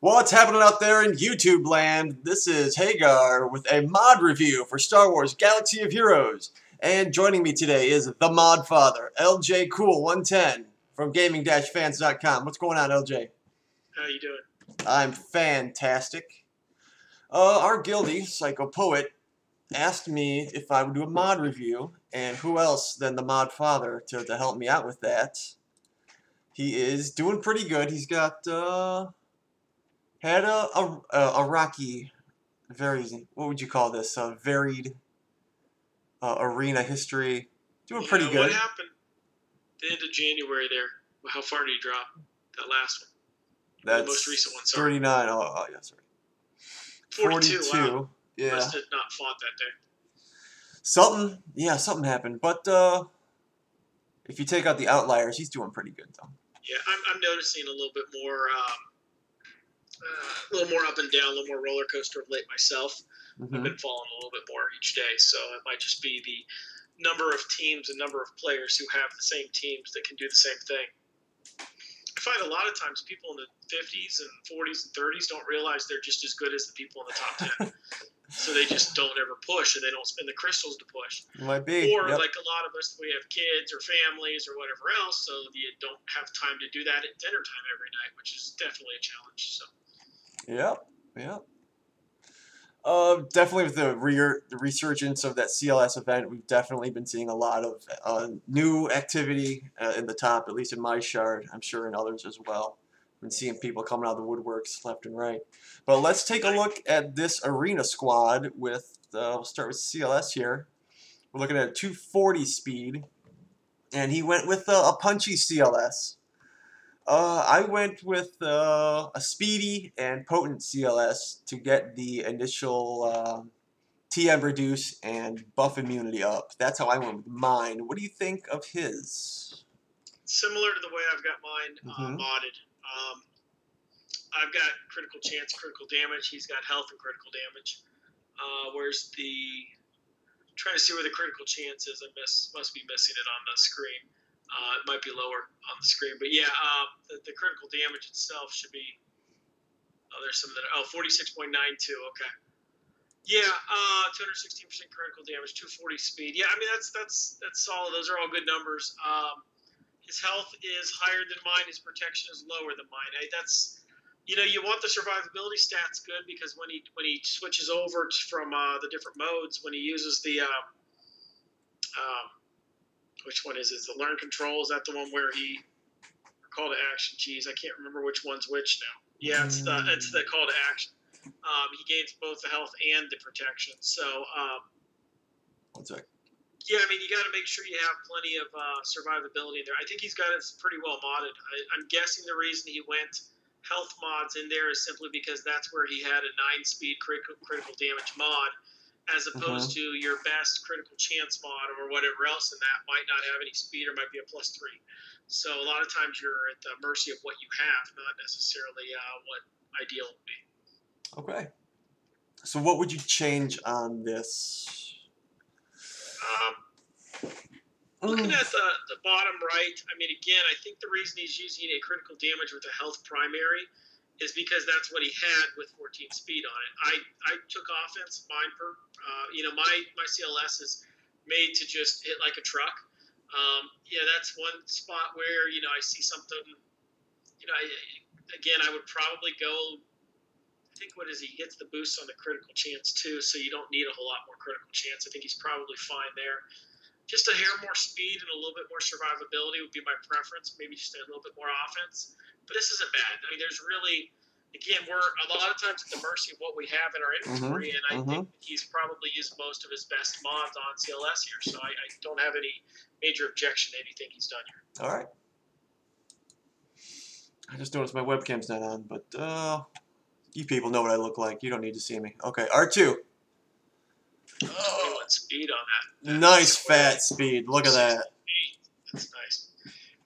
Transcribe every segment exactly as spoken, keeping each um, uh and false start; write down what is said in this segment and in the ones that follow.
What's happening out there in YouTube land? This is Hagar with a mod review for Star Wars Galaxy of Heroes. And joining me today is the mod father, L J Cool one ten from gaming fans dot com. What's going on, L J? How you doing? I'm fantastic. Uh, our guildie, Psychopoet, asked me if I would do a mod review, and who else than the mod father to, to help me out with that. He is doing pretty good. He's got... Uh, Had a, a, a rocky, very, what would you call this, a varied uh, arena history. Doing pretty yeah, good. What happened at the end of January there? Well, how far did he drop? That last one. That's the most recent one, sorry. thirty-nine. Oh, oh yeah, sorry. forty-two. forty-two. Wow. Yeah. Must have not fought that day. Something, yeah, something happened. But uh, if you take out the outliers, he's doing pretty good, though. Yeah, I'm, I'm noticing a little bit more... Um, Uh, a little more up and down, a little more roller coaster of late myself. Mm-hmm. I've been falling a little bit more each day, so it might just be the number of teams and number of players who have the same teams that can do the same thing. I find a lot of times people in the fifties and forties and thirties don't realize they're just as good as the people in the top ten. So they just don't ever push, and they don't spend the crystals to push. Might be. Or yep. Like a lot of us, we have kids or families or whatever else, so you don't have time to do that at dinner time every night, which is definitely a challenge. So. Yep, yep. Uh, definitely with the, re the resurgence of that C L S event, we've definitely been seeing a lot of uh, new activity uh, in the top, at least in my shard, I'm sure in others as well. Been seeing people coming out of the woodworks left and right. But let's take a look at this arena squad with, uh, we'll start with C L S here. We're looking at a two forty speed, and he went with uh, a punchy C L S. Uh, I went with uh, a speedy and potent C L S to get the initial uh, T M reduce and buff immunity up. That's how I went with mine. What do you think of his? Similar to the way I've got mine uh, mm-hmm. modded. Um, I've got critical chance, critical damage. He's got health and critical damage. Uh, where's the... I'm trying to see where the critical chance is. I miss, must be missing it on the screen. Uh, it might be lower on the screen. But, yeah, uh, the, the critical damage itself should be... Oh, there's some of that. Oh, forty-six point nine two. Okay. Yeah, uh, two hundred sixteen percent critical damage, two forty speed. Yeah, I mean, that's, that's, that's solid. Those are all good numbers. Um... His health is higher than mine. His protection is lower than mine. I, that's, you know, you want the survivability stats good because when he when he switches over from uh, the different modes, when he uses the, um, um, which one is it? Is the learn control? Is that the one where he call to action? Geez, I can't remember which one's which now. Yeah, it's the it's the call to action. Um, he gains both the health and the protection. So, um, one sec. Yeah, I mean, you got to make sure you have plenty of uh, survivability in there. I think he's got it pretty well modded. I, I'm guessing the reason he went health mods in there is simply because that's where he had a nine speed critical, critical damage mod as opposed uh-huh. to your best critical chance mod or whatever else, and that might not have any speed or might be a plus three. So a lot of times you're at the mercy of what you have, not necessarily uh, what ideal would be. Okay. So what would you change on this? Um, looking at the, the bottom right, I mean, again, I think the reason he's using a critical damage with a health primary is because that's what he had with fourteen speed on it. I, I took offense. Mine, per, uh, you know, my, my C L S is made to just hit like a truck. Um, yeah, that's one spot where, you know, I see something, you know, I, again, I would probably go, I think what is he hits the boost on the critical chance too, so you don't need a whole lot more critical chance. I think he's probably fine there. Just a hair more speed and a little bit more survivability would be my preference. Maybe just a little bit more offense, but this isn't bad. I mean, there's really, again, we're a lot of times at the mercy of what we have in our inventory, mm-hmm, and I mm-hmm. think he's probably used most of his best mods on C L S here, so I, I don't have any major objection to anything he's done here. All right. I just noticed my webcam's not on, but. Uh... You people know what I look like. You don't need to see me. Okay, R two. Oh, and speed on that. That's nice fat speed. Look at that. That's nice.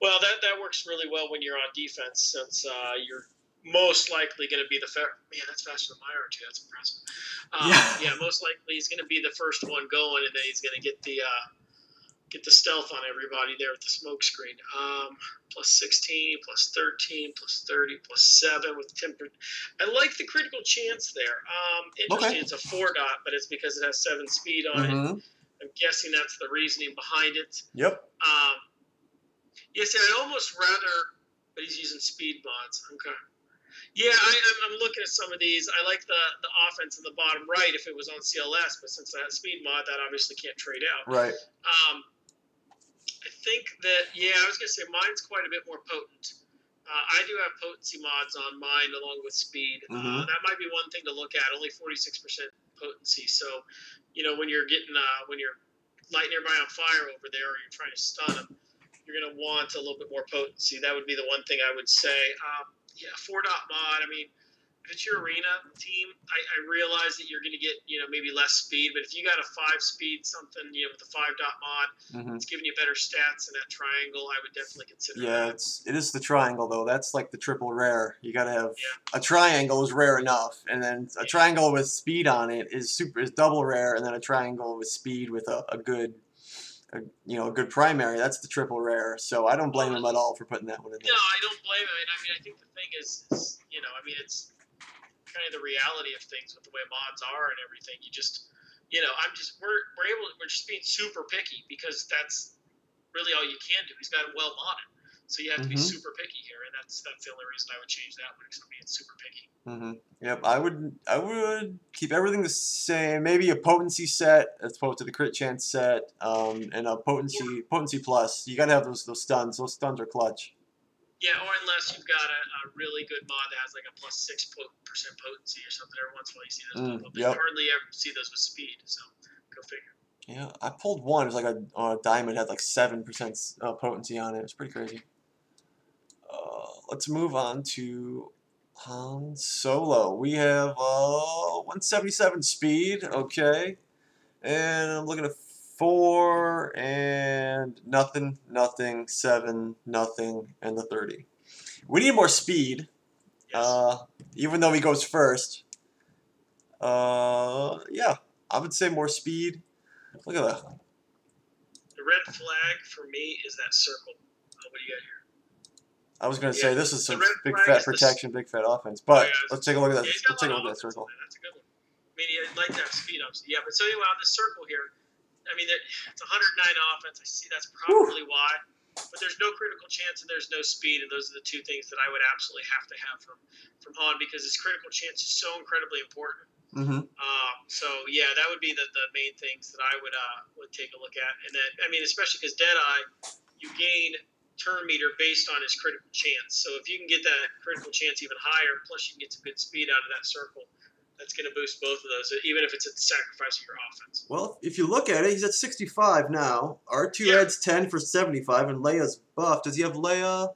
Well, that, that works really well when you're on defense since uh, you're most likely going to be the first. Man, that's faster than my R two. That's impressive. Um, yeah. yeah, most likely he's going to be the first one going, and then he's going to get the uh, get the stealth on everybody there with the smoke screen. Um, plus sixteen, plus thirteen, plus thirty, plus seven with temper. I like the critical chance there. Um, interesting, okay. It's a four dot, but it's because it has seven speed on mm-hmm. it. I'm guessing that's the reasoning behind it. Yep. Um, yeah, see, I'd almost rather, but he's using speed mods. Okay. Yeah, I, I'm looking at some of these. I like the, the offense in the bottom right if it was on C L S, but since I have speed mod, that obviously can't trade out. Right. Um, I think that, yeah, I was going to say mine's quite a bit more potent. Uh, I do have potency mods on mine along with speed. Mm-hmm. Uh, that might be one thing to look at, only forty-six percent potency. So, you know, when you're getting, uh, when you're lighting everybody on fire over there or you're trying to stun them, you're going to want a little bit more potency. That would be the one thing I would say. Um, Yeah, four dot mod. I mean, if it's your arena team, I, I realize that you're going to get, you know, maybe less speed. But if you got a five speed something, you know, with the five dot mod, mm-hmm. it's giving you better stats in that triangle. I would definitely consider. Yeah, that. it's it is the triangle though. That's like the triple rare. You got to have yeah. a triangle is rare enough, and then a yeah. triangle with speed on it is super is double rare, and then a triangle with speed with a, a good. A, you know, a good primary. That's the triple rare. So I don't blame him at all for putting that one in there. No, I don't blame him. I mean, I think the thing is, is, you know, I mean, it's kind of the reality of things with the way mods are and everything. You just, you know, I'm just we're we're able we're just being super picky because that's really all you can do. He's got it well modded, so you have to mm-hmm. be super picky here, and that's that's the only reason I would change that one. Because I'm being super picky. Mm-hmm. Yep, I would I would keep everything the same. Maybe a potency set as opposed to the crit chance set, um, and a potency yeah. potency plus. You gotta have those those stuns. Those stuns are clutch. Yeah, or unless you've got a, a really good mod that has like a plus six percent potency or something. Every once in a while you see those. Mm, but yep. You hardly ever see those with speed. So go figure. Yeah, I pulled one. It was like a, a diamond had like seven percent uh, potency on it. It was pretty crazy. Uh, let's move on to Han Solo. We have uh, one seventy-seven speed, okay, and I'm looking at four and nothing, nothing, seven, nothing, and the thirty. We need more speed, yes. uh, even though he goes first. Uh, yeah, I would say more speed. Look at that. The red flag for me is that circle. Uh, what do you got here? I was going to yeah, say, this is some big fat protection, big fat offense. But oh, yeah, let's take a look at that. Yeah, let's take a look at that circle. That's a good one. I mean, I'd like to have speed up. Yeah, but so anyway, on this circle here, I mean, it's one hundred nine offense. I see that's probably Whew. why. But there's no critical chance and there's no speed. And those are the two things that I would absolutely have to have from, from Han because his critical chance is so incredibly important. Mm-hmm. Um, so, yeah, that would be the, the main things that I would uh, would take a look at. And then, I mean, especially because Deadeye, you gain turn meter based on his critical chance. So if you can get that critical chance even higher, plus you can get some good speed out of that circle, that's going to boost both of those, even if it's at the sacrifice of your offense. Well, if you look at it, he's at sixty-five now. R two yeah. adds ten for seventy-five, and Leia's buff. Does he have Leia?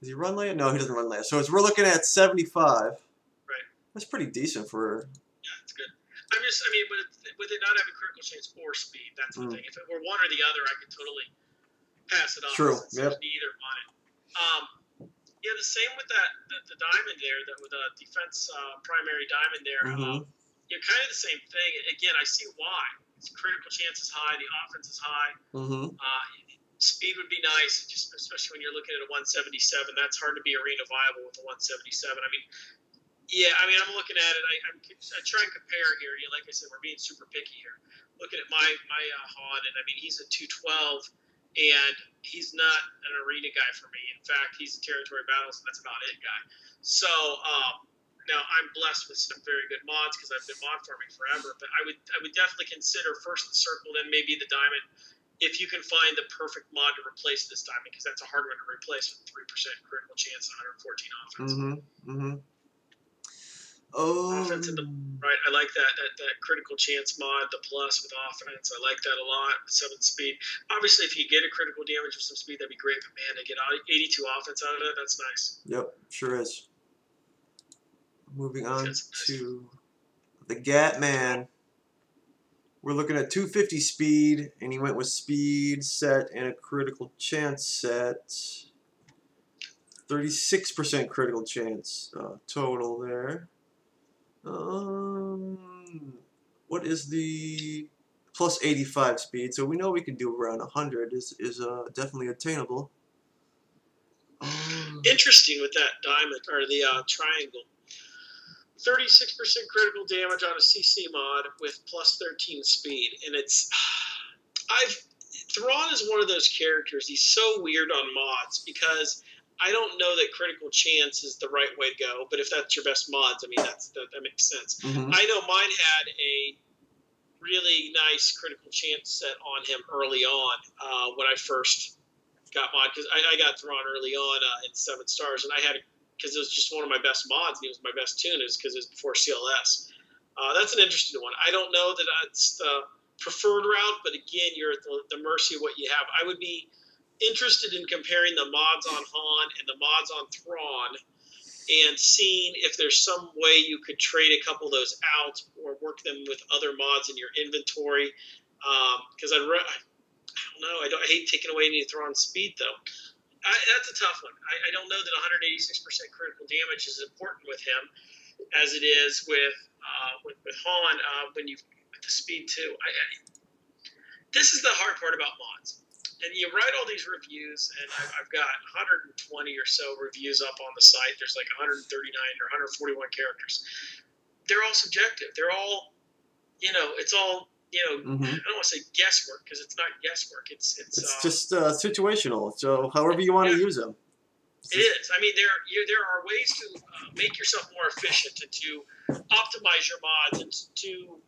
Does he run Leia? No, he doesn't run Leia. So it's, we're looking at seventy-five. Right. That's pretty decent for... Yeah, that's good. I'm just, I mean, with, with it not having critical chance or speed, that's the mm. thing. If it were one or the other, I could totally... pass it off. True. Yep. Neither on it. Um, yeah, the same with that the, the diamond there, that with a defense uh, primary diamond there. Mm-hmm. um, yeah, kind of the same thing. Again, I see why. It's critical chance is high, the offense is high. Mm-hmm. Uh, speed would be nice, just especially when you're looking at a one seventy-seven. That's hard to be arena viable with a one seventy-seven. I mean, yeah, I mean, I'm looking at it. I, I'm, I try and compare here. You know, like I said, we're being super picky here. Looking at my my uh, Han, and I mean, he's a two twelve. And he's not an arena guy for me. In fact, he's a territory battles, and that's about it guy. So um, now I'm blessed with some very good mods because I've been mod farming forever. But I would I would definitely consider first the circle, then maybe the diamond, if you can find the perfect mod to replace this diamond, because that's a hard one to replace with three percent critical chance, one hundred fourteen offense. Mm-hmm. Mm-hmm. Oh. Offense at the, right, I like that, that that critical chance mod, the plus with offense. I like that a lot. Seven speed. Obviously, if you get a critical damage with some speed, that'd be great. But man, to get eighty-two offense out of it, that's nice. Yep, sure is. Moving on nice. to the Gat Man. We're looking at two fifty speed, and he went with speed set and a critical chance set. thirty-six percent critical chance uh, total there. Um, what is the plus eighty-five speed, so we know we can do around one hundred is, is uh, definitely attainable. Um, Interesting with that diamond, or the uh, triangle. thirty-six percent critical damage on a C C mod with plus thirteen speed, and it's... I've Thrawn is one of those characters. He's so weird on mods because I don't know that critical chance is the right way to go, but if that's your best mods, I mean, that's that, that makes sense. Mm-hmm. I know mine had a really nice critical chance set on him early on uh, when I first got mod, because I, I got Thrawn early on uh, in seven stars, and I had, because it was just one of my best mods, and it was my best tune, is because it was before C L S. Uh, that's an interesting one. I don't know that it's the preferred route, but again, you're at the, the mercy of what you have. I would be interested in comparing the mods on Han and the mods on Thrawn and seeing if there's some way you could trade a couple of those out or work them with other mods in your inventory. Because um, I'd re I don't know. I, don't, I hate taking away any Thrawn speed, though. I, that's a tough one. I, I don't know that one hundred eighty-six percent critical damage is as important with him as it is with uh, with, with Han uh, when you with the speed too. I, I, this is the hard part about mods. And you write all these reviews, and I've, I've got one hundred twenty or so reviews up on the site. There's like one hundred thirty-nine or one hundred forty-one characters. They're all subjective. They're all, you know, it's all. You know, mm-hmm. I don't want to say guesswork because it's not guesswork. It's it's, it's uh, just uh, situational. So however you want yeah, to use them. It is. I mean, there you, there are ways to uh, make yourself more efficient and to optimize your mods and to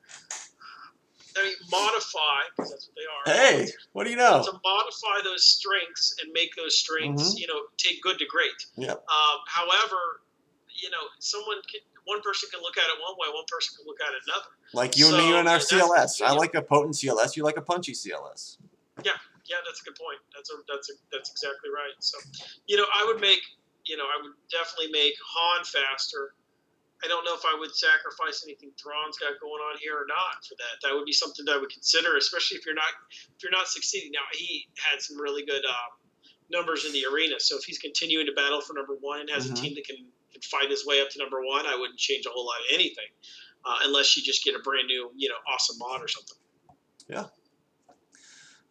I mean, modify because that's what they are. Hey, what do you know? To modify those strengths and make those strengths, mm-hmm. you know, take good to great. Yeah. Um, however, you know, someone can. One person can look at it one way, one person can look at it another. Like you so, and you and our and C L S. I like a potent C L S. You like a punchy C L S. Yeah, yeah, that's a good point. That's a, that's a, that's exactly right. So, you know, I would make, you know, I would definitely make Han faster. I don't know if I would sacrifice anything Thrawn's got going on here or not for that. That would be something that I would consider, especially if you're not if you're not succeeding. Now he had some really good uh, numbers in the arena, so if he's continuing to battle for number one and has mm-hmm. a team that can. Could fight his way up to number one, I wouldn't change a whole lot of anything, uh, unless you just get a brand new, you know, awesome mod or something. Yeah.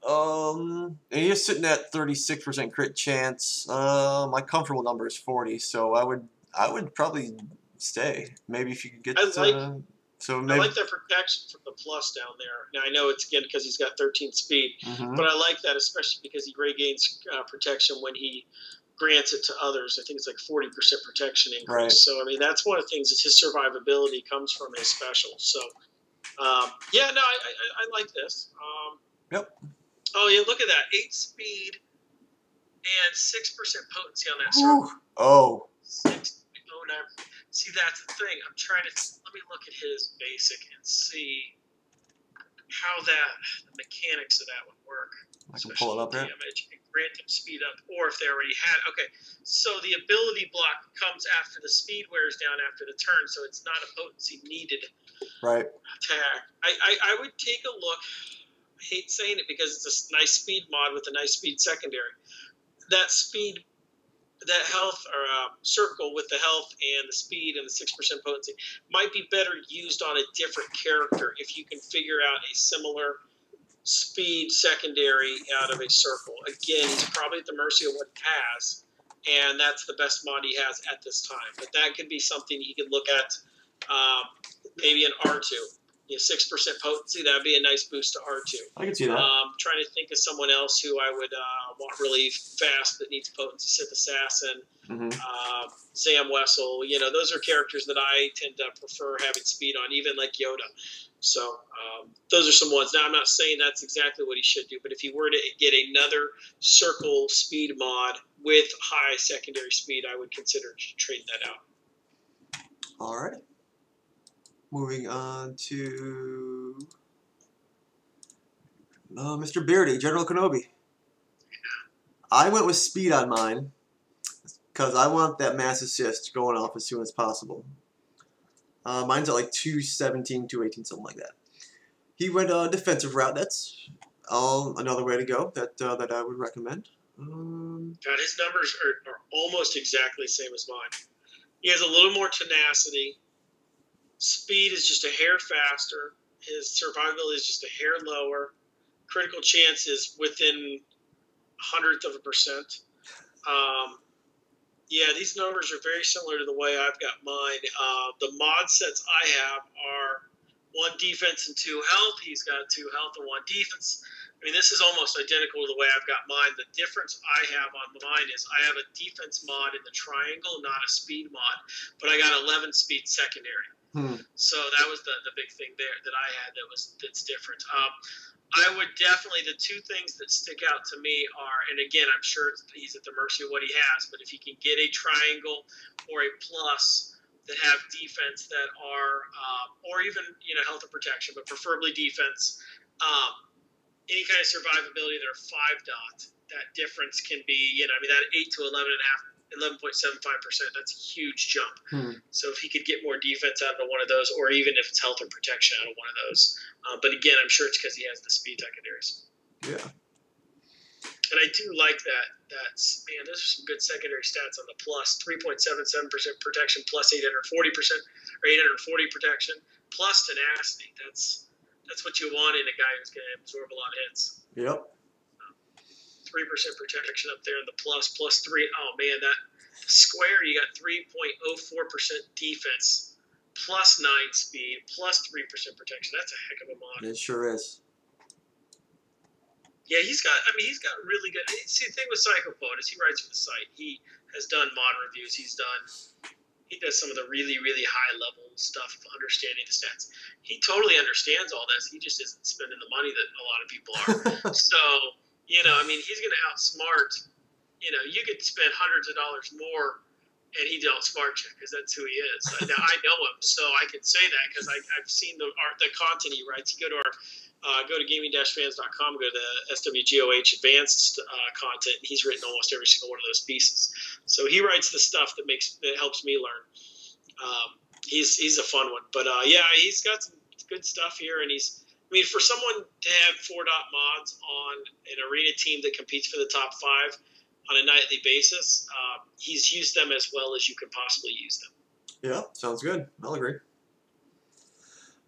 Um, and you're sitting at thirty-six percent crit chance. Uh, my comfortable number is forty, so I would, I would probably stay. Maybe if you could get. I like. Uh, so maybe. I like that protection from the plus down there. Now I know it's again because he's got thirteen speed, mm-hmm. but I like that especially because he regains uh, protection when he. Grants it to others. I think it's like forty percent protection increase. Right. So I mean, that's one of the things is his survivability comes from his special. So um, yeah, no, I, I, I like this. Um, yep. Oh yeah, look at that eight speed and six percent potency on that server. Oh. Six, oh nine. See, that's the thing. I'm trying to let me look at his basic and see how that the mechanics of that would work. I can pull it up there. Grant them speed up, or if they already had. Okay, so the ability block comes after the speed wears down after the turn, so it's not a potency needed right. attack. I, I, I would take a look. I hate saying it because it's a nice speed mod with a nice speed secondary. That speed, that health, or uh, circle with the health and the speed and the six percent potency might be better used on a different character if you can figure out a similar... speed secondary out of a circle. Again, he's probably at the mercy of what he has, and that's the best mod he has at this time. But that could be something he could look at, um, maybe an R two. You know, six percent potency, that would be a nice boost to R two. I can see that. Um, trying to think of someone else who I would uh, want really fast that needs potency. Sith Assassin, mm-hmm. uh, Zam Wesel. You know, those are characters that I tend to prefer having speed on, even like Yoda. So um, those are some ones. Now, I'm not saying that's exactly what he should do, but if he were to get another circle speed mod with high secondary speed, I would consider trading that out. All right. Moving on to uh, Mister Beardy, General Kenobi. I went with speed on mine because I want that mass assist going off as soon as possible. Uh, mine's at like two seventeen, two eighteen, something like that. He went a uh, defensive route. That's all another way to go that uh, that I would recommend. Um, God, his numbers are, are almost exactly the same as mine. He has a little more tenacity. Speed is just a hair faster. His survival is just a hair lower. Critical chance is within a hundredth of a percent. Um, yeah, these numbers are very similar to the way I've got mine. Uh, the mod sets I have are one defense and two health. He's got two health and one defense. I mean, this is almost identical to the way I've got mine. The difference I have on mine is I have a defense mod in the triangle, not a speed mod, but I got eleven speed secondary. Hmm. So that was the, the big thing there that I had that was that's different. Um, I would definitely, the two things that stick out to me are, and again, I'm sure he's at the mercy of what he has, but if he can get a triangle or a plus that have defense that are, um, or even, you know, health and protection, but preferably defense, um, any kind of survivability that are five dot, that difference can be, you know, I mean, that eight to eleven and a half, eleven point seven five percent, that's a huge jump. Hmm. So if he could get more defense out of one of those, or even if it's health and protection out of one of those. Uh, but again, I'm sure it's because he has the speed secondaries. Yeah. And I do like that. That's, man, those are some good secondary stats on the plus. three point seven seven percent protection, plus eight hundred forty percent, or eight hundred forty protection, plus tenacity. That's That's what you want in a guy who's going to absorb a lot of hits. Yep. Three percent protection up there in the plus, plus three. Oh man, that square, you got three point oh four percent defense, plus nine speed, plus three percent protection. That's a heck of a mod. It sure is. Yeah, he's got. I mean, he's got really good. See, the thing with Psychopoet is he writes for the site. He has done mod reviews. He's done. He does some of the really, really high-level stuff of understanding the stats. He totally understands all this. He just isn't spending the money that a lot of people are. So, you know, I mean, he's going to outsmart. You know, you could spend hundreds of dollars more, and he'd outsmart you because that's who he is. I, now, I know him, so I can say that because I've seen the art, the content he writes. You go to our, uh, go to gaming dash fans dot com, go to the S W G O H advanced uh, content. He's written almost every single one of those pieces. So he writes the stuff that makes that helps me learn. Um, he's he's a fun one, but uh, yeah, he's got some good stuff here, and he's. I mean, for someone to have four dot mods on an arena team that competes for the top five on a nightly basis, uh, he's used them as well as you could possibly use them. Yeah, sounds good. I'll agree.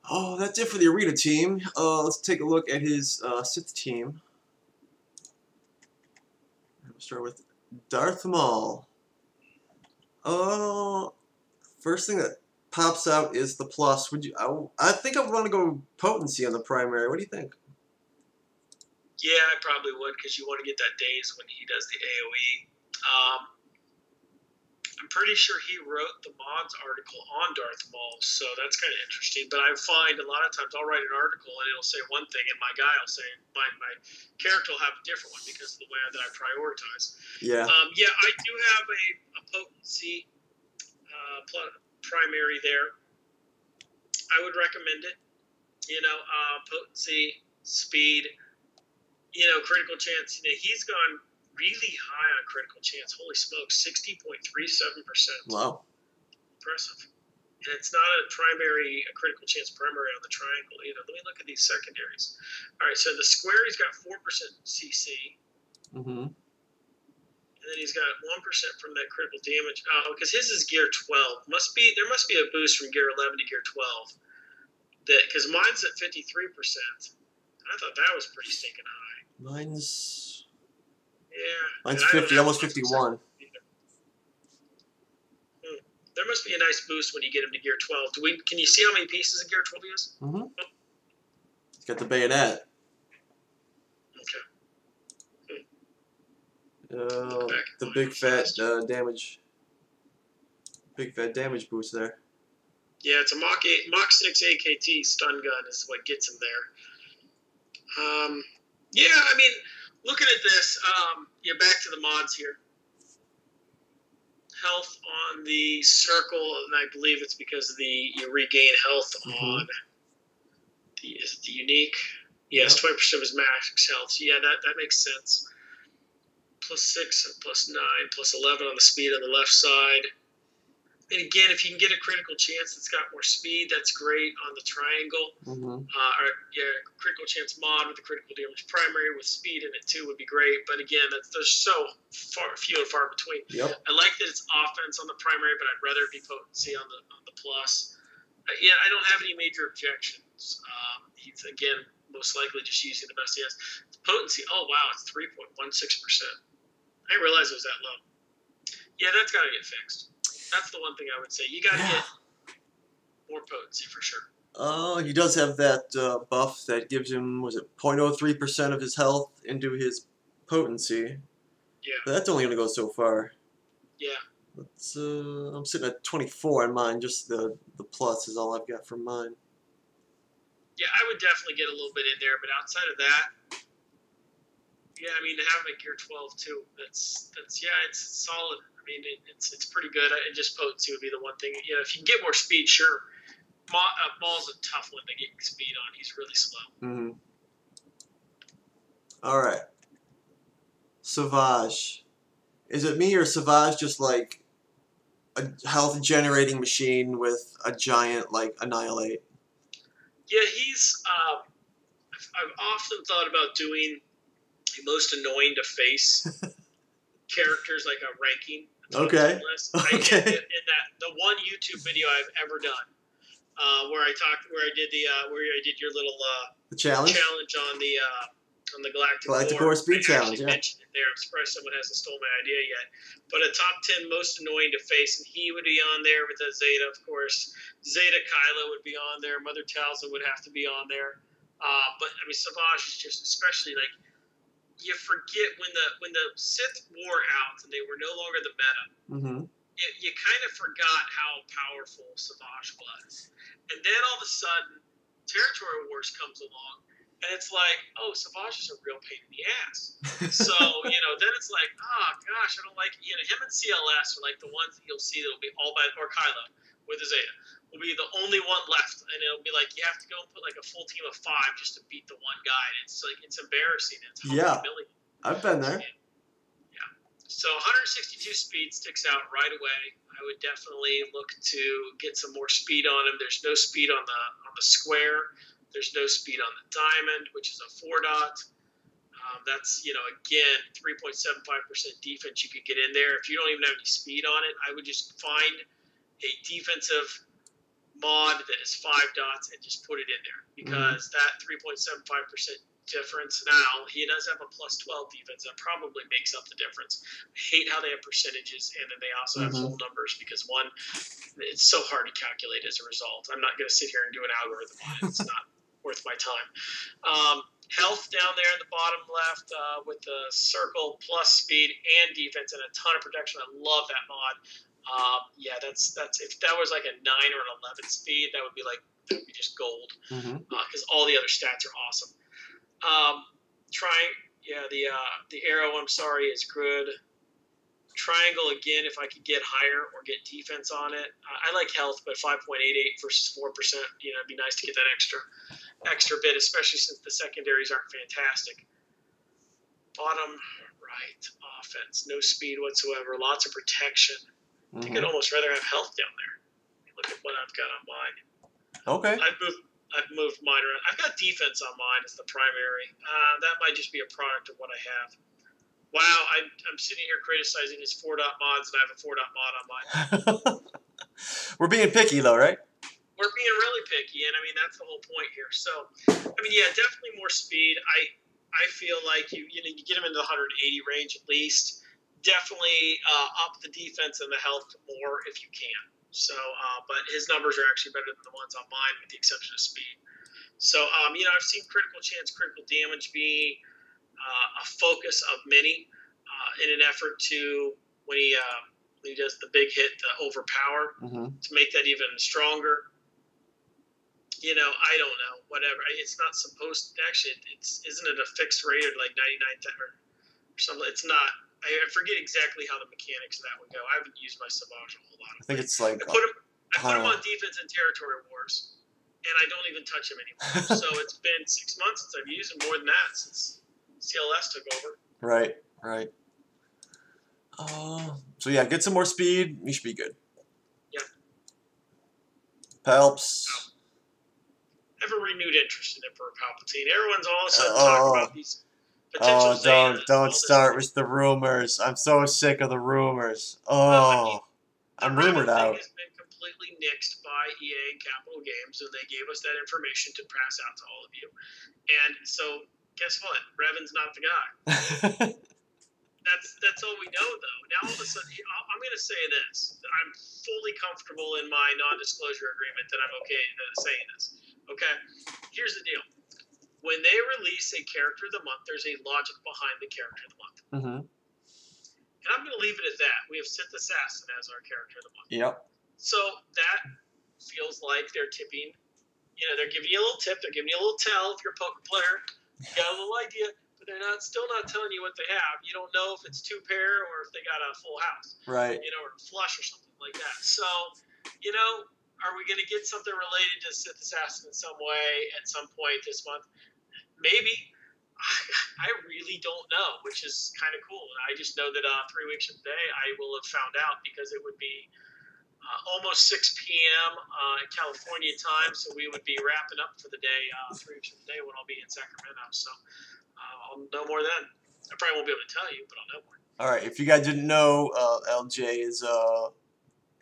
Oh, that's it for the arena team. Uh, let's take a look at his uh, Sith team. We'll start with Darth Maul. Uh, first thing that pops out is the plus. Would you? I, I think I want to go potency on the primary. What do you think? Yeah, I probably would because you want to get that daze when he does the A O E. Um, I'm pretty sure he wrote the mods article on Darth Maul, so that's kind of interesting. But I find a lot of times I'll write an article and it'll say one thing, and my guy will say my my character will have a different one because of the way that I prioritize. Yeah. Um, yeah, I do have a, a potency uh, primary there. I would recommend it. You know, uh, potency, speed, you know, critical chance. You know, he's gone really high on critical chance. Holy smokes, sixty point three seven percent. Wow. Impressive. And it's not a primary, a critical chance primary on the triangle either. Let me look at these secondaries. All right, so the square, he's got four percent C C. Mm-hmm. And then he's got one percent from that critical damage. Oh, because his is gear twelve. Must be There must be a boost from gear eleven to gear twelve. That Because mine's at fifty-three percent. I thought that was pretty stinking high. Mine's... Yeah. Mine's fifty, almost fifty-one. Hmm. There must be a nice boost when you get him to gear twelve. Do we? Can you see how many pieces in gear twelve he has? Mm-hmm. Oh. He's got the bayonet. Okay. Hmm. Uh, the big fat uh, damage. Big fat damage boost there. Yeah, it's a Mach eight, Mach six A K T stun gun is what gets him there. Um. Yeah, I mean. Looking at this, um, yeah, back to the mods here. Health on the circle, and I believe it's because of the you regain health mm-hmm. on the, is it the unique. Yes, twenty percent of his max health. So yeah, that that makes sense. Plus six and plus nine, plus eleven on the speed on the left side. And again, if you can get a critical chance that's got more speed, that's great on the triangle. Mm-hmm. uh, or yeah, critical chance mod with the critical damage primary with speed in it too would be great. But again, that's, there's so far, few and far between. Yep. I like that it's offense on the primary, but I'd rather it be potency on the on the plus. Uh, yeah, I don't have any major objection rules. Um, he's, again, most likely just using the best he has. The potency, oh, wow, it's three point one six percent. I didn't realize it was that low. Yeah, that's got to get fixed. That's the one thing I would say. You got to yeah. get more potency for sure. Uh, he does have that uh, buff that gives him, was it zero point zero three percent of his health into his potency. Yeah. But that's only going to go so far. Yeah. Let's, uh, I'm sitting at twenty-four in mine. Just the, the plus is all I've got for mine. Yeah, I would definitely get a little bit in there, but outside of that, yeah, I mean, to have him at gear twelve too, that's, that's yeah, it's solid. I mean, it, it's it's pretty good. It just potency would be the one thing. You know, if you can get more speed, sure. Ma, uh, Maul's a tough one to get speed on. He's really slow. Mm-hmm. All right. Savage. Is it me or Savage just like a health generating machine with a giant like annihilate? Yeah, he's. Um, I've, I've often thought about doing the most annoying to face characters like a ranking. Okay. List. Okay. I did, in that the one YouTube video I've ever done, uh, where I talked, where I did the, uh, where I did your little uh, the challenge challenge on the. Uh, on the Galactic, Galactic War Speed Challenge, yeah. I mentioned it there. I'm surprised someone hasn't stolen my idea yet. But a top ten most annoying to face, and he would be on there with a Zeta, of course. Zeta Kylo would be on there. Mother Talza would have to be on there. Uh, but, I mean, Savage is just especially, like, you forget when the when the Sith wore out and they were no longer the meta, mm-hmm. it, you kind of forgot how powerful Savage was. And then all of a sudden, Territory Wars comes along, and it's like, oh, Savage is a real pain in the ass. So, you know, then it's like, oh, gosh, I don't like, you know, him and C L S are like the ones that you'll see that'll be all by, or Kylo with his Zeta, will be the only one left. And it'll be like, you have to go and put like a full team of five just to beat the one guy. And it's like, it's embarrassing. It's yeah, I've been there. Yeah. So one hundred sixty-two speed sticks out right away. I would definitely look to get some more speed on him. There's no speed on the on the square. There's no speed on the diamond, which is a four dot. Um, that's, you know, again, three point seven five percent defense you could get in there. If you don't even have any speed on it, I would just find a defensive mod that is five dots and just put it in there. Because mm-hmm. that three point seven five percent difference now, he does have a plus twelve defense. That probably makes up the difference. I hate how they have percentages, and then they also mm-hmm. have whole numbers because, one, it's so hard to calculate as a result. I'm not going to sit here and do an algorithm on it. It's not worth my time. Um, health down there in the bottom left uh, with the circle plus speed and defense and a ton of protection. I love that mod. Um, yeah, that's that's if that was like a nine or an eleven speed, that would be like that would be just gold because mm-hmm. uh, all the other stats are awesome. Um, trying, yeah, the uh, the arrow. I'm sorry, is good. Triangle again, if I could get higher or get defense on it. I, I like health, but five point eight eight versus four percent, you know, it'd be nice to get that extra extra bit, especially since the secondaries aren't fantastic. Bottom right, offense, no speed whatsoever, lots of protection. Mm-hmm. I think I'd almost rather have health down there. Look at what I've got on mine. Okay. I've moved, I've moved mine around. I've got defense on mine as the primary. Uh, that might just be a product of what I have. Wow, I, I'm sitting here criticizing his four-dot mods, and I have a four-dot mod on mine. We're being picky, though, right? We're being really picky, and, I mean, that's the whole point here. So, I mean, yeah, definitely more speed. I I feel like you you know you get him into the one hundred eighty range at least. Definitely uh, up the defense and the health more if you can. So, uh, but his numbers are actually better than the ones on mine with the exception of speed. So, um, you know, I've seen critical chance, critical damage be – Uh, a focus of many uh, in an effort to, when he, uh, when he does the big hit, the overpower, mm-hmm. to make that even stronger. You know, I don't know, whatever. It's not supposed to, actually, it's, isn't it a fixed rate or like ninety-nine or something? It's not. I forget exactly how the mechanics of that would go. I haven't used my Savage a whole lot. I think it's like. I put him, I put him on defense in Territory Wars, and I don't even touch him anymore. So it's been six months since I've used him, more than that since C L S took over. Right, right. Uh, so yeah, get some more speed. You should be good. Yeah. Palps. Oh. I have a renewed interest in Emperor Palpatine. Everyone's all of a sudden uh, talking oh. about these potential Oh, don't, don't start with the rumors. I'm so sick of the rumors. Oh, well, I mean, the I'm rumored out. Has been completely nixed by E A and Capital Games, so they gave us that information to pass out to all of you. And so, guess what? Revan's not the guy. that's that's all we know, though. Now, all of a sudden, I'm going to say this. I'm fully comfortable in my non-disclosure agreement that I'm okay saying this. Okay? Here's the deal. When they release a character of the month, there's a logic behind the character of the month. Mm-hmm. And I'm going to leave it at that. We have Sith Assassin as our character of the month. Yep. So that feels like they're tipping. You know, they're giving you a little tip. They're giving you a little tell if you're a poker player. You got a little idea, but they're not still not telling you what they have. You don't know if it's two pair or if they got a full house. Right. You know, or flush or something like that. So, you know, are we going to get something related to Sith Assassin in some way at some point this month? Maybe. I really don't know, which is kind of cool. And I just know that uh, three weeks from today I will have found out, because it would be uh, almost six p.m. Uh, California time, so we would be wrapping up for the day uh, three weeks from today when I'll be in Sacramento. So uh, I'll know more then. I probably won't be able to tell you, but I'll know more. All right. If you guys didn't know, uh, L J is uh,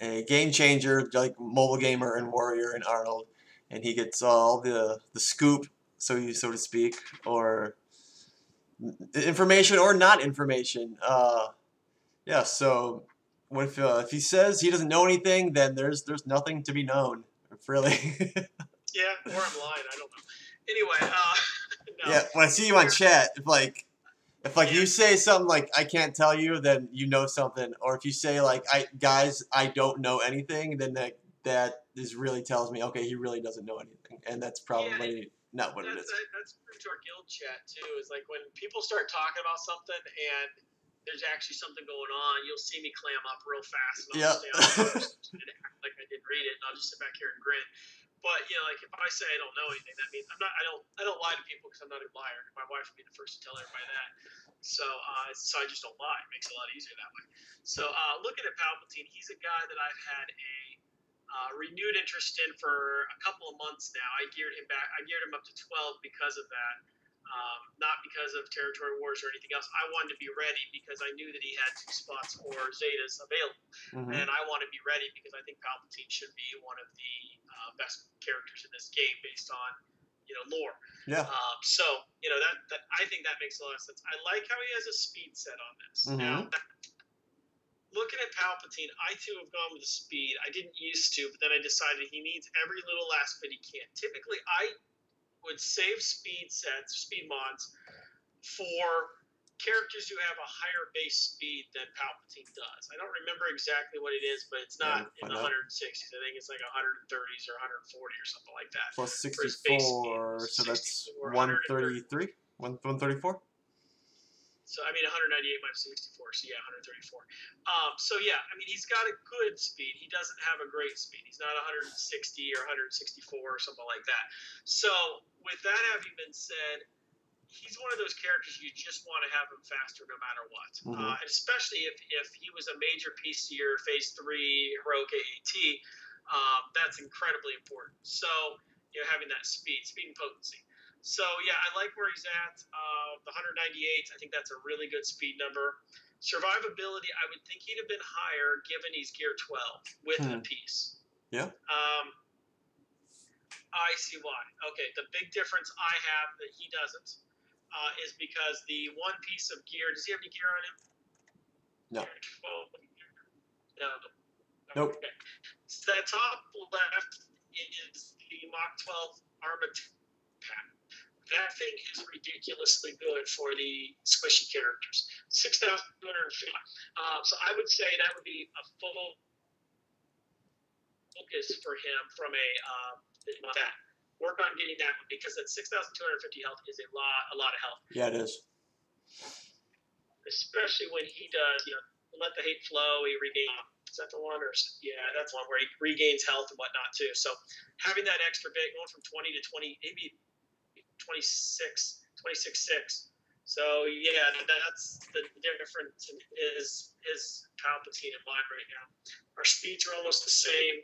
a game changer, like mobile gamer and warrior and Arnold, and he gets all the the scoop, so you so to speak, or information or not information. Uh, yeah. So, what if uh, if he says he doesn't know anything, then there's there's nothing to be known, really. Yeah, or I'm lying. I don't know. Anyway. Uh, no. Yeah. When I see you on chat, if like if like yeah. you say something like I can't tell you, then you know something. Or if you say like I guys I don't know anything, then that that is really tells me okay he really doesn't know anything, and that's probably. Yeah. Not what that's, it is. That, that's pretty to our guild chat, too. Is like when people start talking about something and there's actually something going on, you'll see me clam up real fast and I'll yep. stay on and act like I didn't read it, and I'll just sit back here and grin. But, you know, like if I say I don't know anything, that means I'm not, I don't I don't lie to people because I'm not a liar. My wife would be the first to tell everybody that. So, uh, so I just don't lie. It makes it a lot easier that way. So, uh, looking at Palpatine, he's a guy that I've had a Uh, renewed interest in for a couple of months now. I geared him back. I geared him up to twelve because of that, um, not because of Territory Wars or anything else. I wanted to be ready because I knew that he had two spots for Zetas available, mm-hmm. and I want to be ready because I think Palpatine should be one of the uh, best characters in this game based on you know lore. Yeah. Um, so you know that, that I think that makes a lot of sense. I like how he has a speed set on this. Mm-hmm. Now, that, looking at Palpatine, I too have gone with the speed. I didn't used to, but then I decided he needs every little last bit he can. Typically, I would save speed sets, speed mods, for characters who have a higher base speed than Palpatine does. I don't remember exactly what it is, but it's not yeah, in the one hundred sixties. I think it's like one hundred thirties or one hundred forty or something like that. Plus sixty-four, so that's one thirty-three? one thirty-four? So, I mean, one ninety-eight minus sixty-four, so yeah, one thirty-four. Um, so, yeah, I mean, he's got a good speed. He doesn't have a great speed. He's not one sixty or one sixty-four or something like that. So, with that having been said, he's one of those characters you just want to have him faster no matter what. Mm-hmm. Uh, and especially if, if he was a major piece to your Phase three Heroic A T, um, that's incredibly important. So, you know, having that speed, speed and potency. So, yeah, I like where he's at. Uh, the one ninety-eight, I think that's a really good speed number. Survivability, I would think he'd have been higher given he's gear twelve with hmm. a piece. Yeah. Um, I see why. Okay, the big difference I have that he doesn't uh, is because the one piece of gear, does he have any gear on him? No. No. Nope. Okay. So that top left is the Mach twelve armor pack. That thing is ridiculously good for the squishy characters. six thousand two hundred fifty. Uh, so I would say that would be a full focus for him from a uh, that. Work on getting that one because that six thousand two hundred fifty health is a lot, a lot of health. Yeah, it is. Especially when he does, you know, let the hate flow. He regains. Is that the one? Or, yeah, that's one where he regains health and whatnot too. So having that extra bit going from twenty to twenty, maybe. twenty-six, twenty-six, six. So yeah, that's the difference in his his Palpatine and mine right now. Our speeds are almost the same.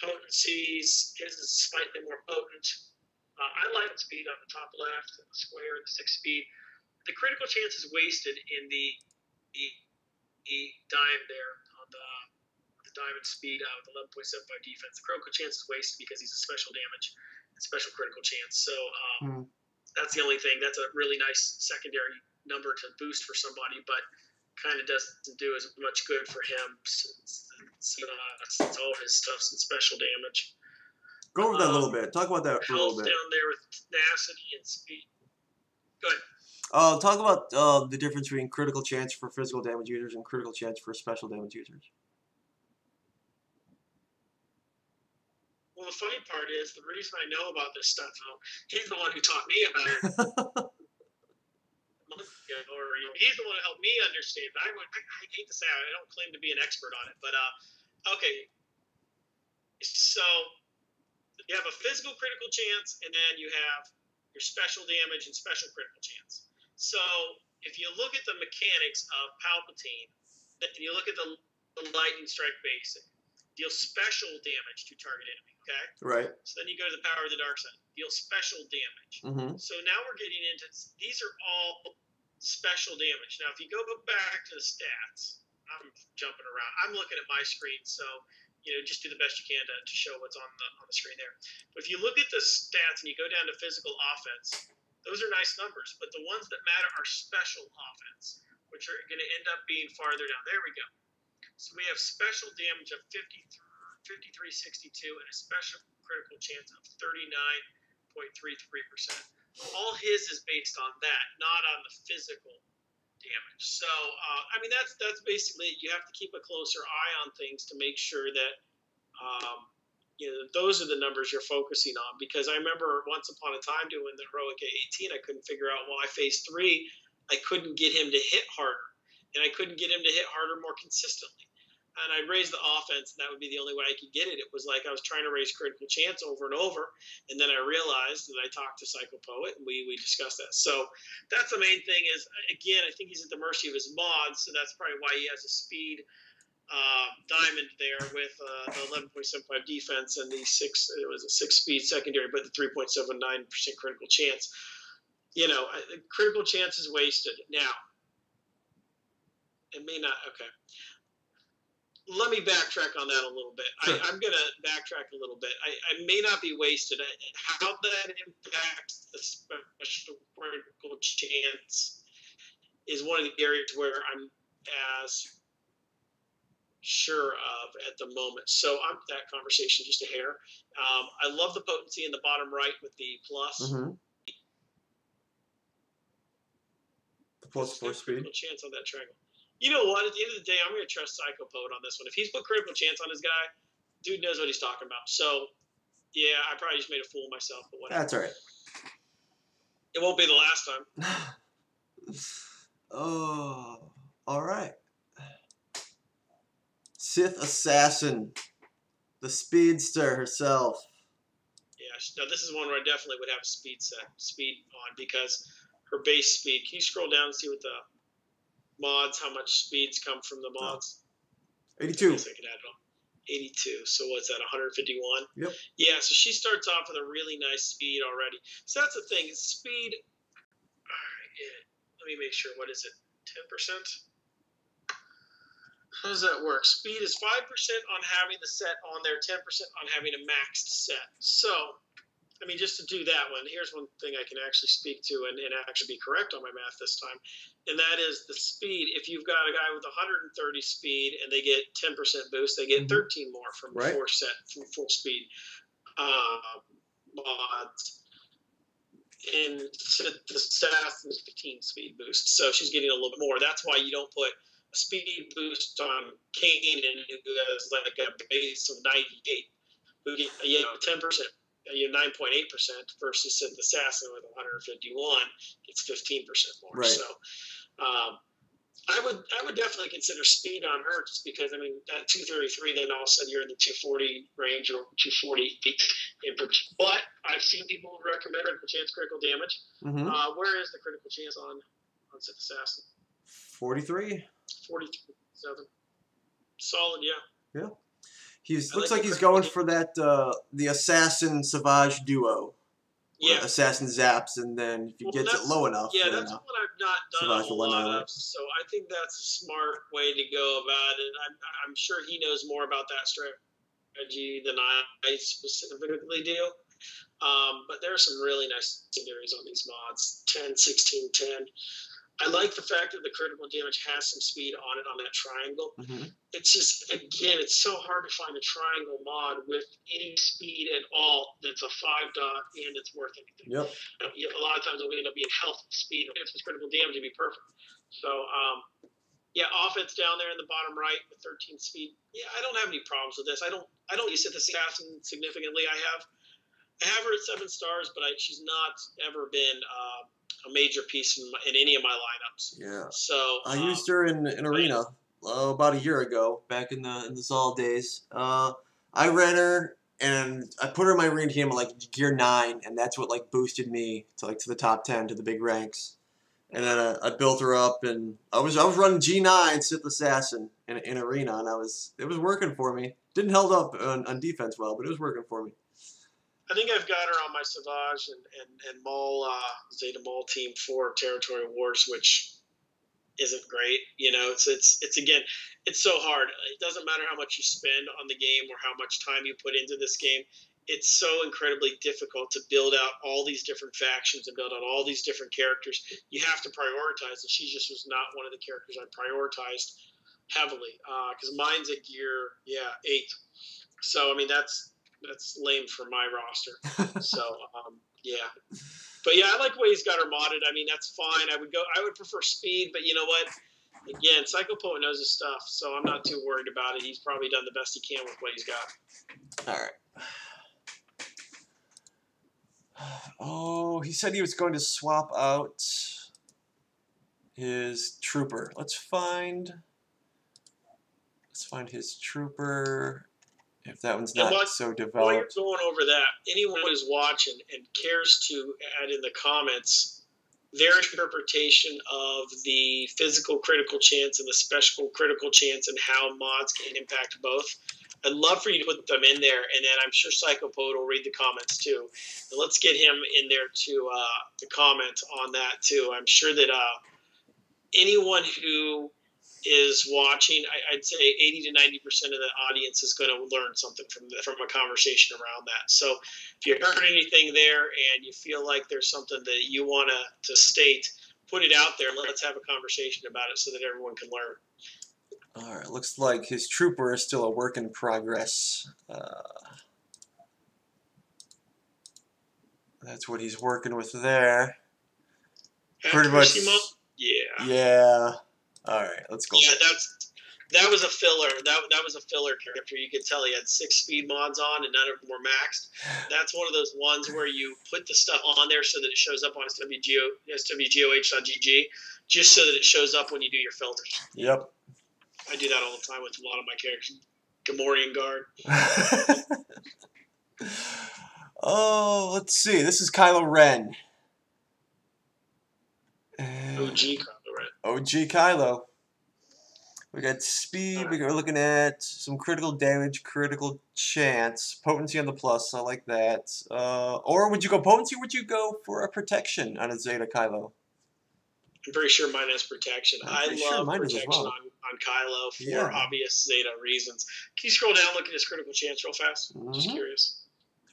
Potencies, his is slightly more potent. Uh, I like the speed on the top left, the square, the six speed. The critical chance is wasted in the the, the dime there on the, the dive and speed uh, with eleven point seven five defense. The critical chance is wasted because he's a special damage and special critical chance. So um, mm. that's the only thing. That's a really nice secondary number to boost for somebody, but kind of doesn't do as much good for him since, since, uh, since all of his stuff's in special damage. Go over that um, a little bit. Talk about that for a little bit. Down there with tenacity and speed. Go ahead. Uh, talk about uh, the difference between critical chance for physical damage users and critical chance for special damage users. Well, the funny part is the reason I know about this stuff, though, he's the one who taught me about it. or, you know, he's the one who helped me understand. I, I, I hate to say it, I don't claim to be an expert on it, but uh, okay. So you have a physical critical chance, and then you have your special damage and special critical chance. So if you look at the mechanics of Palpatine, and you look at the, the lightning strike basic, deal special damage to target enemy, okay? Right. So then you go to the power of the dark side, deal special damage. Mm-hmm. So now we're getting into, these are all special damage. Now if you go back to the stats, I'm jumping around. I'm looking at my screen, so you know, just do the best you can to, to show what's on the on the screen there. But if you look at the stats and you go down to physical offense, those are nice numbers, but the ones that matter are special offense, which are going to end up being farther down. There we go. So we have special damage of fifty-three, fifty-three sixty-two and a special critical chance of thirty-nine point three three percent. All his is based on that, not on the physical damage. So, uh, I mean, that's that's basically it. You have to keep a closer eye on things to make sure that, um, you know, those are the numbers you're focusing on. Because I remember once upon a time doing the Heroic A T, I couldn't figure out why phase three, I couldn't get him to hit harder. And I couldn't get him to hit harder more consistently. And I raised the offense, and that would be the only way I could get it. It was like I was trying to raise critical chance over and over, and then I realized that I talked to Psychopoet, and we, we discussed that. So that's the main thing is, again, I think he's at the mercy of his mods, so that's probably why he has a speed uh, diamond there with uh, the eleven point seven five defense and the six, it was a six speed secondary, but the three point seven nine percent critical chance. You know, critical chance is wasted. Now, it may not, okay. Let me backtrack on that a little bit. Sure. I, I'm going to backtrack a little bit. I, I may not be wasted. I, how that impacts the special critical chance is one of the areas where I'm as sure of at the moment. So I'm that conversation just a hair. Um, I love the potency in the bottom right with the plus. Mm-hmm. The plus four speed. Chance on that triangle. You know what? At the end of the day, I'm going to trust Psychopoet on this one. If he's put critical chance on his guy, dude knows what he's talking about. So, yeah, I probably just made a fool of myself. But whatever. That's all right. It won't be the last time. Oh, all right. Sith Assassin, the speedster herself. Yeah, now this is one where I definitely would have a speed set, speed on because her base speed. Can you scroll down and see what the mods, how much speeds come from the mods? eighty-two. I guess I could add it all. eighty-two. So what's that, one hundred fifty-one? Yep. Yeah, so she starts off with a really nice speed already. So that's the thing. Speed, all right, yeah. Let me make sure. What is it, ten percent? How does that work? Speed is five percent on having the set on there, ten percent on having a maxed set. So, I mean, just to do that one, here's one thing I can actually speak to and, and actually be correct on my math this time, and that is the speed. If you've got a guy with one hundred thirty speed and they get ten percent boost, they get thirteen more from right. four set from full speed uh, mods. And the staff is fifteen speed boost, so she's getting a little bit more. That's why you don't put a speed boost on Kane and who has like a base of ninety-eight, who get you know ten percent. You know, nine point eight percent versus Sith Assassin with one hundred fifty-one, it's fifteen percent more. Right. So um, I would I would definitely consider speed on her just because, I mean, at two thirty-three, then all of a sudden you're in the two forty range or two forty. But I've seen people recommend critical chance, critical damage. Mm-hmm. Uh, where is the critical chance on, on Sith Assassin? forty-three? forty-three point seven. Solid, yeah. Yeah. He looks like, like he's going for that, uh, the Assassin Savage duo. Yeah. Assassin zaps, and then if you well, get it low enough. Yeah, that's what I've not done a whole lot of, so I think that's a smart way to go about it. I'm, I'm sure he knows more about that strategy than I, I specifically do. Um, but there are some really nice secondaries on these mods, ten, sixteen, ten. I like the fact that the critical damage has some speed on it on that triangle. Mm-hmm. It's just, again, it's so hard to find a triangle mod with any speed at all that's a five dot and it's worth anything. Yep. A lot of times it'll end up being health speed. If it's critical damage, it'd be perfect. So, um, yeah, offense down there in the bottom right with thirteen speed. Yeah, I don't have any problems with this. I don't I don't use Sith Assassin significantly. I have I have her at seven stars, but I, she's not ever been uh, a major piece in, my, in any of my lineups. Yeah. So I um, used her in an arena uh, about a year ago, back in the in the Sol days. Uh, I ran her and I put her in my arena team at like gear nine, and that's what like boosted me to like to the top ten, to the big ranks. And then I, I built her up, and I was I was running G nine Sith Assassin in in arena, and I was it was working for me. Didn't hold up on, on defense well, but it was working for me. I think I've got her on my Savage and, and, and Maul, uh, Zeta Maul team for Territory Wars, which isn't great. You know, it's, it's, it's, again, it's so hard. It doesn't matter how much you spend on the game or how much time you put into this game. It's so incredibly difficult to build out all these different factions and build out all these different characters. You have to prioritize, and she just was not one of the characters I prioritized heavily because uh, mine's a gear, yeah, eight. So, I mean, that's... That's lame for my roster. So, um, yeah. But, yeah, I like the way he's got her modded. I mean, that's fine. I would go. I would prefer speed, but you know what? Again, Psychopoet knows his stuff, so I'm not too worried about it. He's probably done the best he can with what he's got. All right. Oh, he said he was going to swap out his trooper. Let's find, let's find his trooper. If that one's not what, so developed. While you're going over that, anyone who's watching and cares to add in the comments their interpretation of the physical critical chance and the special critical chance and how mods can impact both, I'd love for you to put them in there, and then I'm sure Psychopoet will read the comments too. And let's get him in there to uh, the comment on that too. I'm sure that uh, anyone who is watching, I, I'd say eighty to ninety percent of the audience is going to learn something from the, from a conversation around that. So if you heard anything there and you feel like there's something that you want to, to state, put it out there and let's have a conversation about it so that everyone can learn. All right, looks like his trooper is still a work in progress. Uh, that's what he's working with there. Pretty much. Yeah. Yeah. All right, let's go. Yeah, that's that was a filler. That that was a filler character. You could tell he had six speed mods on, and none of them were maxed. That's one of those ones where you put the stuff on there so that it shows up on S W G O H dot G G, just so that it shows up when you do your filters. Yep. I do that all the time with a lot of my characters. Gamorrean Guard. Oh, let's see. This is Kylo Ren. O G. O G Kylo. We got speed. We're looking at some critical damage, critical chance, potency on the plus. I like that. Uh, or would you go potency? Or would you go for a protection on a Zeta Kylo? I'm pretty sure mine has protection. I love sure protection well. on, on Kylo for yeah. obvious Zeta reasons. Can you scroll down, look at his critical chance real fast? Mm-hmm. Just curious.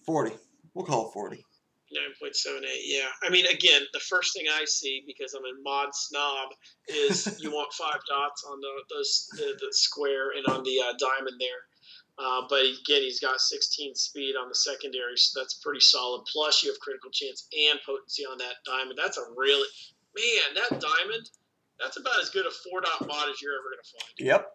forty. We'll call it forty. nine point seven eight, yeah. I mean, again, the first thing I see, because I'm a mod snob, is you want five dots on the those the, the square and on the uh, diamond there. Uh, but again, he's got sixteen speed on the secondary, so that's pretty solid. Plus, you have critical chance and potency on that diamond. That's a really – man, that diamond, that's about as good a four-dot mod as you're ever going to find. Yep.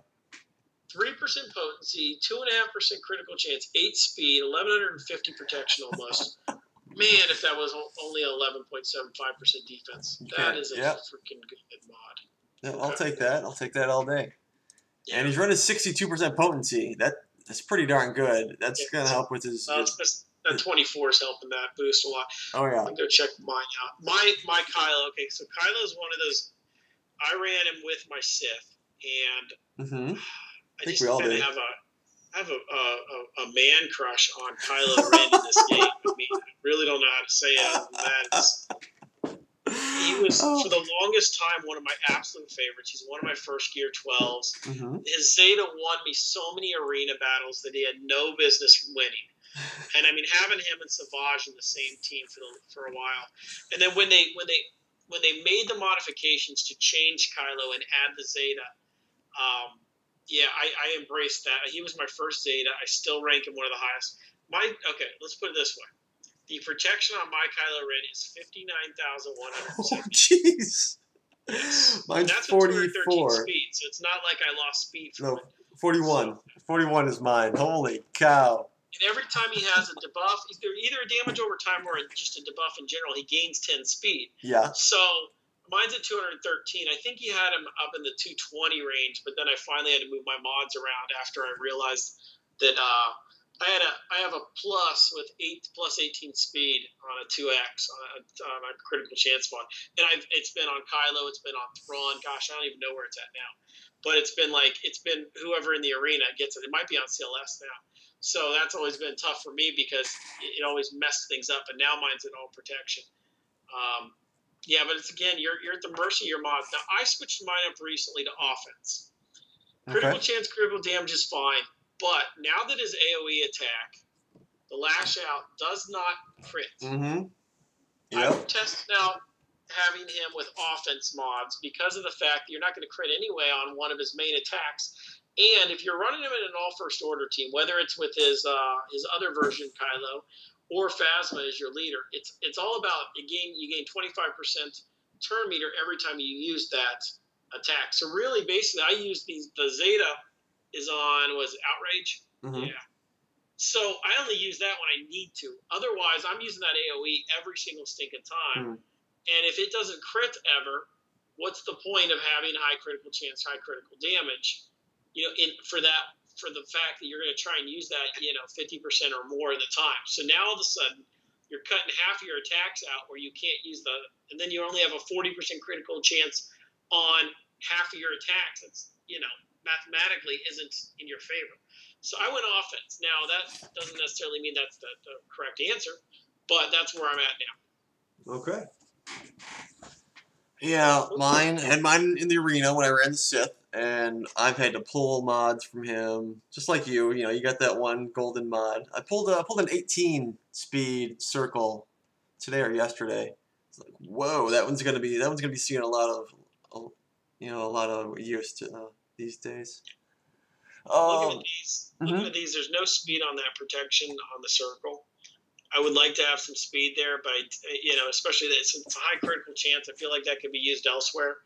three percent potency, two point five percent critical chance, eight speed, eleven fifty protection almost. Man, if that was only eleven point seven five percent defense, that is a yep. freaking good mod. Yeah, I'll take that. I'll take that all day. Yeah. And he's running sixty-two percent potency. That That's pretty darn good. That's yeah. going to help with his... Uh, his that twenty-four is helping that boost a lot. Oh, yeah. I'll go check mine out. My, my Kylo, okay, so Kylo's one of those... I ran him with my Sith, and mm-hmm. I, I think just we all did. Have a, I have a, a, a man crush on Kylo Ren in this game. I mean, I really don't know how to say it other than that. He was, oh. for the longest time, one of my absolute favorites. He's one of my first Gear twelves. Mm-hmm. His Zeta won me so many arena battles that he had no business winning. And I mean, having him and Savage in the same team for the, for a while, and then when they when they when they made the modifications to change Kylo and add the Zeta, um, yeah, I, I embraced that. He was my first Zeta. I still rank him one of the highest. My okay, let's put it this way: the protection on my Kylo Ren is fifty nine thousand one hundred. Oh, jeez. Yes. Mine's forty four. Speed, so it's not like I lost speed from no, it. Forty one. So, forty one is mine. Holy cow. And every time he has a debuff, either a damage over time or just a debuff in general, he gains ten speed. Yeah. So mine's at two hundred thirteen. I think he had him up in the two twenty range, but then I finally had to move my mods around after I realized that uh, I had a I have a plus with eight plus eighteen speed on a two X on a, on a critical chance mod, and I've it's been on Kylo, it's been on Thrawn. Gosh, I don't even know where it's at now, but it's been like it's been whoever in the arena gets it. It might be on C L S now. So that's always been tough for me because it always messed things up, and now mine's at all protection. Um, yeah, but it's again, you're, you're at the mercy of your mods. Now, I switched mine up recently to offense. Critical okay. chance, critical damage is fine, but now that his A O E attack, the lash out, does not crit. Mm-hmm. Yep. I've tested out having him with offense mods because of the fact that you're not going to crit anyway on one of his main attacks. And if you're running him in an all first order team, whether it's with his uh, his other version Kylo or Phasma as your leader, it's it's all about you gain you gain twenty-five percent turn meter every time you use that attack. So really, basically, I use these the Zeta is on was it Outrage, mm-hmm. yeah. So I only use that when I need to. Otherwise, I'm using that A O E every single stinking time. Mm-hmm. And if it doesn't crit ever, what's the point of having high critical chance, high critical damage? You know, in, for that, for the fact that you're going to try and use that, you know, fifty percent or more of the time. So now all of a sudden, you're cutting half of your attacks out where you can't use the, and then you only have a forty percent critical chance on half of your attacks. That's, you know, mathematically isn't in your favor. So I went offense. Now that doesn't necessarily mean that's the, the correct answer, but that's where I'm at now. Okay. Yeah, mine, I had mine in the arena when I ran the Sith. And I've had to pull mods from him, just like you. You know, you got that one golden mod. I pulled, a, I pulled an eighteen speed circle today or yesterday. It's like, whoa, that one's gonna be that one's gonna be seeing a lot of, you know, a lot of use to uh, these days. Um, Look at these. Look mm-hmm. at these. There's no speed on that protection on the circle. I would like to have some speed there, but I, you know, especially that it's a high critical chance. I feel like that could be used elsewhere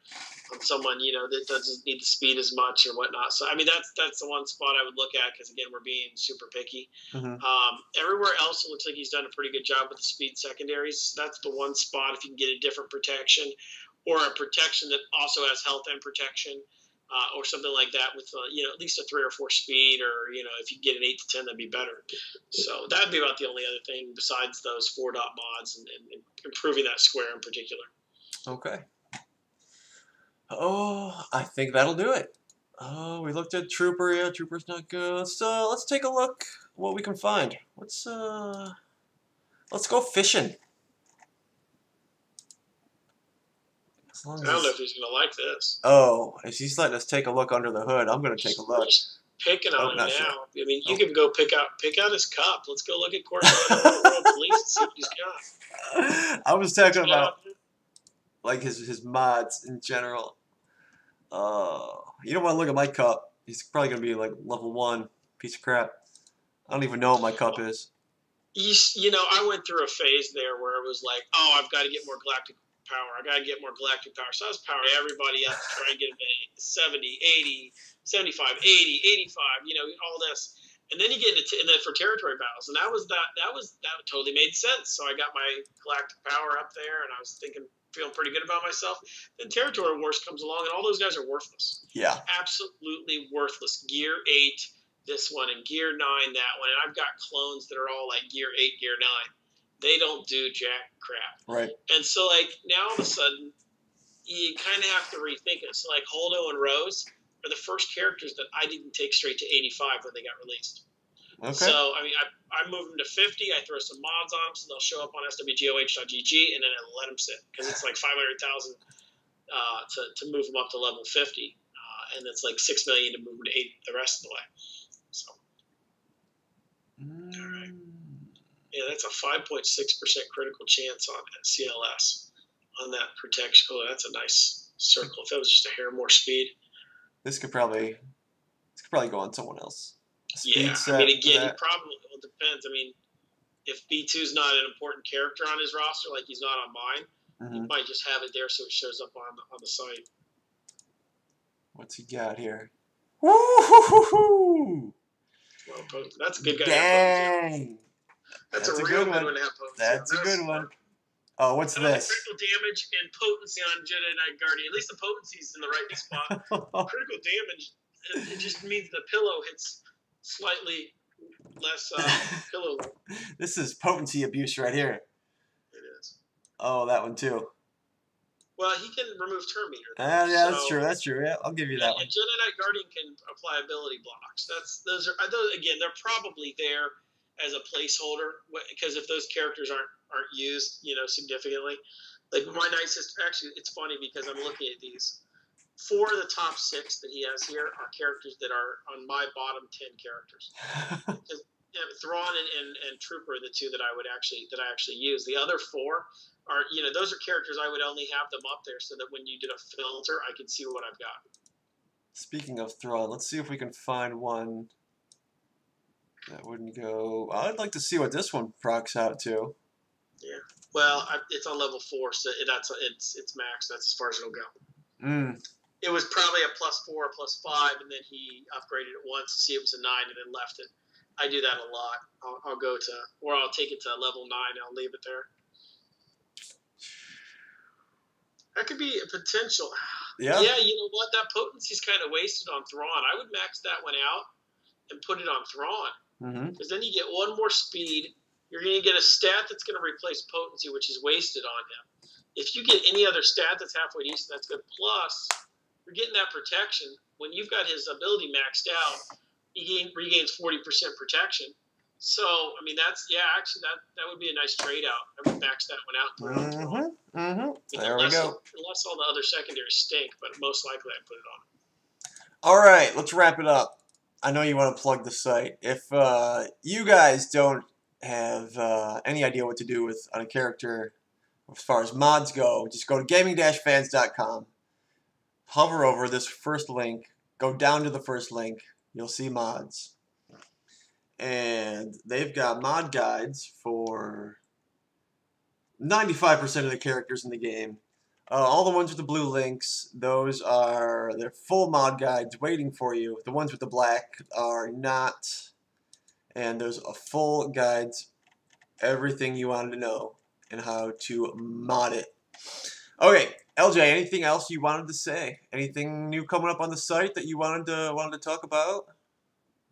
on someone, you know, that doesn't need the speed as much or whatnot. So, I mean, that's that's the one spot I would look at because, again, we're being super picky. Mm-hmm. um, everywhere else, it looks like he's done a pretty good job with the speed secondaries. That's the one spot if you can get a different protection or a protection that also has health and protection. Uh, or something like that with, uh, you know, at least a three or four speed, or, you know, if you get an eight to ten, that'd be better. So that'd be about the only other thing besides those four dot mods and, and improving that square in particular. Okay. Oh, I think that'll do it. Oh, we looked at Trooper. Yeah, Trooper's not good. So let's take a look what we can find. Let's, uh, let's go fishing. I don't know if he's going to like this. Oh, if he's letting us take a look under the hood, I'm going to take a look. Just picking on oh, him now. Sure. I mean, you oh. can go pick out pick out his cup. Let's go look at Corbin World Police and see what he's got. I was talking Let's about like his, his mods in general. Uh, you don't want to look at my cup. He's probably going to be like level one piece of crap. I don't even know what my cup is. You, you know, I went through a phase there where it was like, oh, I've got to get more galactic power. I got to get more galactic power. So I was powering everybody up to try and get them to seventy, eighty, seventy-five, eighty, eighty-five, you know, all this. And then you get into t and then for territory battles. And that was that, that was, that totally made sense. So I got my galactic power up there and I was thinking, feeling pretty good about myself. Then Territory Wars comes along and all those guys are worthless. Yeah. Absolutely worthless. Gear eight, this one, and gear nine, that one. And I've got clones that are all like gear eight, gear nine. They don't do jack crap. Right. And so, like, now all of a sudden, you kind of have to rethink it. So, like, Holdo and Rose, are the first characters that I didn't take straight to eighty-five when they got released. Okay. So, I mean, I, I move them to fifty, I throw some mods on them, so they'll show up on S W G O H dot G G, and then I let them sit, because it's like five hundred thousand uh, to, to move them up to level fifty, uh, and it's like six million to move them to eight the rest of the way. So, all right. Yeah, that's a five point six percent critical chance on C L S, on that protection. Oh, that's a nice circle. If that was just a hair more speed. This could probably, this could probably go on someone else. Yeah, I mean, again, it probably well, depends. I mean, if B two's not an important character on his roster, like he's not on mine, mm-hmm. he might just have it there so it shows up on the, on the site. What's he got here? Woo hoo hoo hoo! Well posted. That's a good guy. Dang! That's, That's a, a real good one. one That's yeah, a good one. Oh, what's uh, this? Critical damage and potency on Jedi Knight Guardian. At least the potency's in the right spot. Critical damage, it, it just means the pillow hits... slightly less uh, pillow. This is potency abuse right here. It is. Oh, that one too. Well, he can remove turn meter. Ah, uh, yeah, so that's true. That's true. Yeah, I'll give you that yeah, one. And Jedi Knight Guardian can apply ability blocks. That's those are those again. They're probably there as a placeholder because if those characters aren't aren't used, you know, significantly, like my Night Sister. Actually, it's funny because I'm looking at these. Four of the top six that he has here are characters that are on my bottom ten characters. Thrawn and, and, and Trooper are the two that I would actually that I actually use. The other four are, you know, those are characters I would only have them up there so that when you did a filter, I could see what I've got. Speaking of Thrawn, let's see if we can find one that wouldn't go. I'd like to see what this one procs out to. Yeah. Well, I, it's on level four, so it, that's it's it's max. That's as far as it'll go. Mm. It was probably a plus four, a plus five, and then he upgraded it once to see it was a nine and then left it. I do that a lot. I'll, I'll go to, or I'll take it to level nine and I'll leave it there. That could be a potential. Yeah. Yeah, you know what? That potency's kind of wasted on Thrawn. I would max that one out and put it on Thrawn. Because mm-hmm. then you get one more speed. You're going to get a stat that's going to replace potency, which is wasted on him. If you get any other stat that's halfway decent, that's good. Plus... you're getting that protection. When you've got his ability maxed out, he gain, regains forty percent protection. So, I mean, that's, yeah, actually, that, that would be a nice trade out. I would max that one out. Mm-hmm, on. mm-hmm. There unless, we go. Unless all the other secondaries stink, but most likely I'd put it on. All right, let's wrap it up. I know you want to plug the site. If uh, you guys don't have uh, any idea what to do with on a character as far as mods go, just go to gaming dash fans dot com. Hover over this first link, go down to the first link, you'll see mods. And they've got mod guides for ninety-five percent of the characters in the game. Uh, all the ones with the blue links, those are they're full mod guides waiting for you. The ones with the black are not. And there's a full guides, everything you wanted to know and how to mod it. Okay. L J, anything else you wanted to say? Anything new coming up on the site that you wanted to wanted to talk about?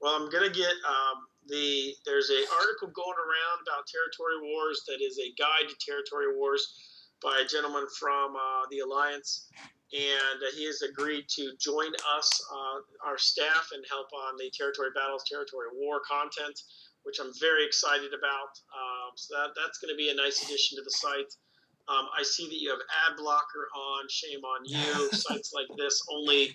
Well, I'm gonna get um, the there's an article going around about Territory Wars that is a guide to Territory Wars by a gentleman from uh, the Alliance, and uh, he has agreed to join us, uh, our staff, and help on the Territory Battles, Territory War content, which I'm very excited about. Um, so that that's gonna be a nice addition to the site. Um, I see that you have ad blocker on. Shame on you. Sites like this only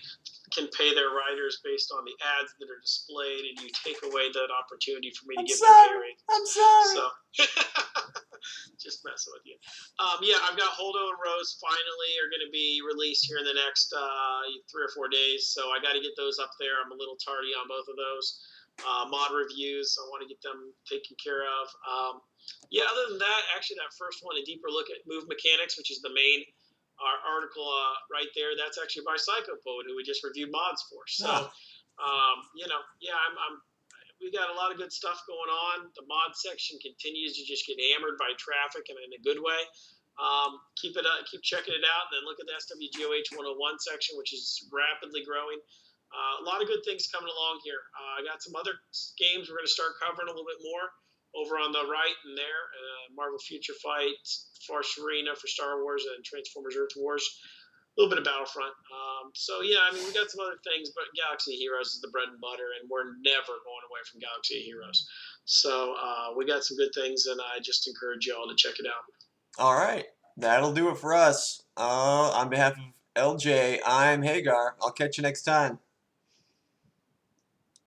can pay their writers based on the ads that are displayed, and you take away that opportunity for me to I'm give sorry. them pay rates. I'm sorry. So, just messing with you. Um, yeah, I've got Holdo and Rose finally are going to be released here in the next uh, three or four days, so I got to get those up there. I'm a little tardy on both of those. Uh, mod reviews, I want to get them taken care of. Um, yeah, other than that, actually that first one, a deeper look at move mechanics, which is the main uh, article uh, right there, that's actually by Psychopoet, who we just reviewed mods for. So, um, you know, yeah, I'm, I'm, we got a lot of good stuff going on. The mod section continues to just get hammered by traffic and in a good way. Um, keep it, uh, keep checking it out, and then look at the S W G O H one oh one section, which is rapidly growing. Uh, a lot of good things coming along here. Uh, I got some other games we're going to start covering a little bit more over on the right and there. Uh, Marvel Future Fight, Farce Arena for Star Wars, and Transformers Earth Wars. a little bit of Battlefront. Um, so, yeah, I mean, we got some other things, but Galaxy of Heroes is the bread and butter, and we're never going away from Galaxy of Heroes. So uh, we got some good things, and I just encourage you all to check it out. All right. That'll do it for us. Uh, on behalf of L J, I'm Hagar. I'll catch you next time.